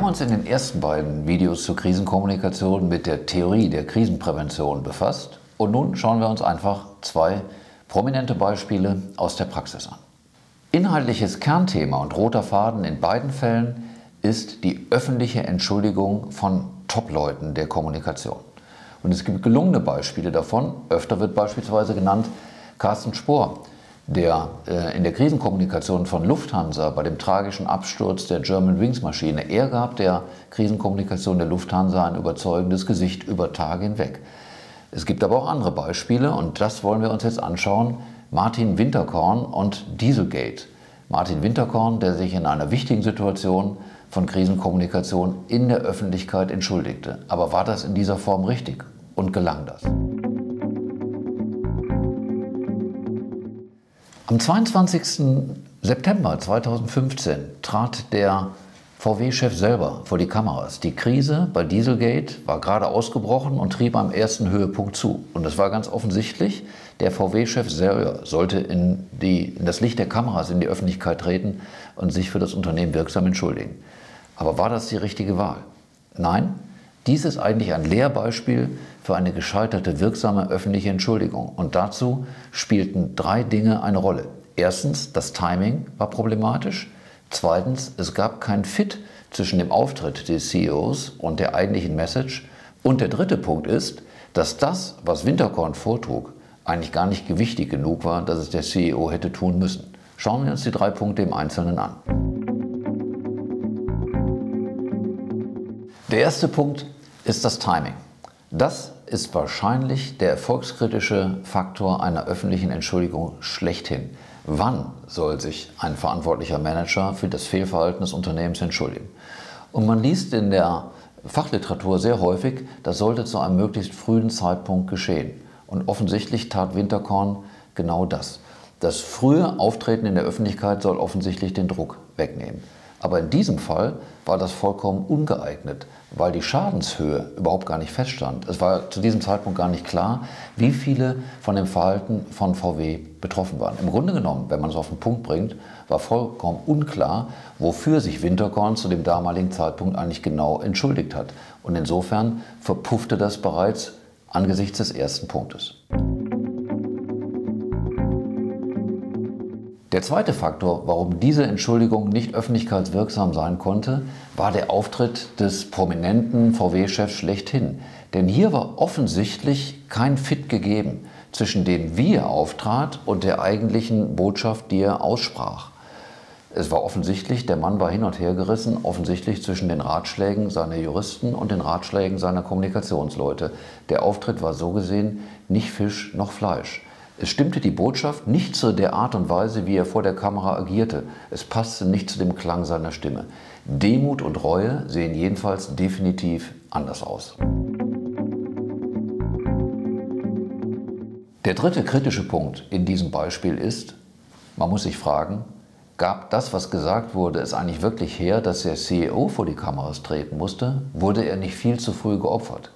haben uns in den ersten beiden Videos zur Krisenkommunikation mit der Theorie der Krisenprävention befasst und nun schauen wir uns einfach zwei prominente Beispiele aus der Praxis an. Inhaltliches Kernthema und roter Faden in beiden Fällen ist die öffentliche Entschuldigung von Top-Leuten der Kommunikation. Und es gibt gelungene Beispiele davon. Öfter wird beispielsweise genannt Carsten Spohr, der in der Krisenkommunikation von Lufthansa bei dem tragischen Absturz der Germanwings-Maschine, er gab der Krisenkommunikation der Lufthansa ein überzeugendes Gesicht über Tage hinweg. Es gibt aber auch andere Beispiele und das wollen wir uns jetzt anschauen. Martin Winterkorn und Dieselgate. Martin Winterkorn, der sich in einer wichtigen Situation von Krisenkommunikation in der Öffentlichkeit entschuldigte. Aber war das in dieser Form richtig und gelang das? Am 22. September 2015 trat der VW-Chef selber vor die Kameras. Die Krise bei Dieselgate war gerade ausgebrochen und trieb am ersten Höhepunkt zu. Und es war ganz offensichtlich, der VW-Chef selber sollte in das Licht der Kameras in die Öffentlichkeit treten und sich für das Unternehmen wirksam entschuldigen. Aber war das die richtige Wahl? Nein, dies ist eigentlich ein Lehrbeispiel für eine gescheiterte, wirksame öffentliche Entschuldigung. Und dazu spielten drei Dinge eine Rolle. Erstens, das Timing war problematisch. Zweitens, es gab keinen Fit zwischen dem Auftritt des CEOs und der eigentlichen Message. Und der dritte Punkt ist, dass das, was Winterkorn vortrug, eigentlich gar nicht gewichtig genug war, dass es der CEO hätte tun müssen. Schauen wir uns die drei Punkte im Einzelnen an. Der erste Punkt ist das Timing. Das ist wahrscheinlich der erfolgskritische Faktor einer öffentlichen Entschuldigung schlechthin. Wann soll sich ein verantwortlicher Manager für das Fehlverhalten des Unternehmens entschuldigen? Und man liest in der Fachliteratur sehr häufig, das sollte zu einem möglichst frühen Zeitpunkt geschehen. Und offensichtlich tat Winterkorn genau das. Das frühe Auftreten in der Öffentlichkeit soll offensichtlich den Druck wegnehmen. Aber in diesem Fall war das vollkommen ungeeignet, weil die Schadenshöhe überhaupt gar nicht feststand. Es war zu diesem Zeitpunkt gar nicht klar, wie viele von dem Verhalten von VW betroffen waren. Im Grunde genommen, wenn man es auf den Punkt bringt, war vollkommen unklar, wofür sich Winterkorn zu dem damaligen Zeitpunkt eigentlich genau entschuldigt hat. Und insofern verpuffte das bereits angesichts des ersten Punktes. Der zweite Faktor, warum diese Entschuldigung nicht öffentlichkeitswirksam sein konnte, war der Auftritt des prominenten VW-Chefs schlechthin. Denn hier war offensichtlich kein Fit gegeben zwischen dem, wie er auftrat und der eigentlichen Botschaft, die er aussprach. Es war offensichtlich, der Mann war hin und her gerissen, offensichtlich zwischen den Ratschlägen seiner Juristen und den Ratschlägen seiner Kommunikationsleute. Der Auftritt war so gesehen nicht Fisch noch Fleisch. Es stimmte die Botschaft nicht zu der Art und Weise, wie er vor der Kamera agierte. Es passte nicht zu dem Klang seiner Stimme. Demut und Reue sehen jedenfalls definitiv anders aus. Der dritte kritische Punkt in diesem Beispiel ist, man muss sich fragen, gab das, was gesagt wurde, es eigentlich wirklich her, dass der CEO vor die Kameras treten musste? Wurde er nicht viel zu früh geopfert?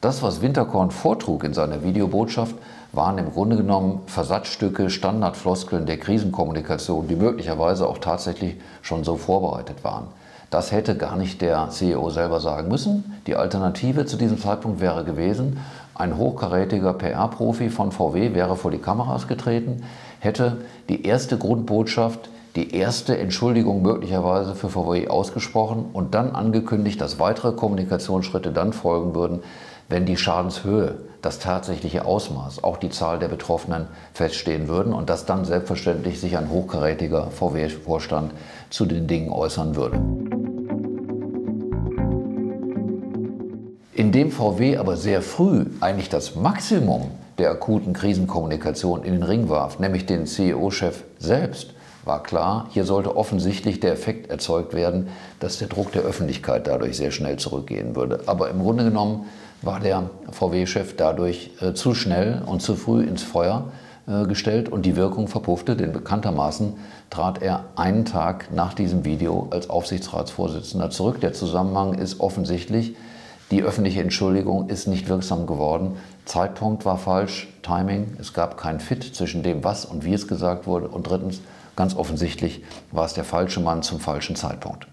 Das, was Winterkorn vortrug in seiner Videobotschaft, waren im Grunde genommen Versatzstücke, Standardfloskeln der Krisenkommunikation, die möglicherweise auch tatsächlich schon so vorbereitet waren. Das hätte gar nicht der CEO selber sagen müssen. Die Alternative zu diesem Zeitpunkt wäre gewesen, ein hochkarätiger PR-Profi von VW wäre vor die Kameras getreten, hätte die erste Grundbotschaft, die erste Entschuldigung möglicherweise für VW ausgesprochen und dann angekündigt, dass weitere Kommunikationsschritte dann folgen würden, wenn die Schadenshöhe, das tatsächliche Ausmaß, auch die Zahl der Betroffenen feststehen würden und dass dann selbstverständlich sich ein hochkarätiger VW-Vorstand zu den Dingen äußern würde. Indem VW aber sehr früh eigentlich das Maximum der akuten Krisenkommunikation in den Ring warf, nämlich den CEO-Chef selbst, war klar, hier sollte offensichtlich der Effekt erzeugt werden, dass der Druck der Öffentlichkeit dadurch sehr schnell zurückgehen würde. Aber im Grunde genommen war der VW-Chef dadurch zu schnell und zu früh ins Feuer gestellt und die Wirkung verpuffte, denn bekanntermaßen trat er einen Tag nach diesem Video als Aufsichtsratsvorsitzender zurück. Der Zusammenhang ist offensichtlich, die öffentliche Entschuldigung ist nicht wirksam geworden. Zeitpunkt war falsch, Timing, es gab keinen Fit zwischen dem, was und wie es gesagt wurde. Und drittens, ganz offensichtlich war es der falsche Mann zum falschen Zeitpunkt.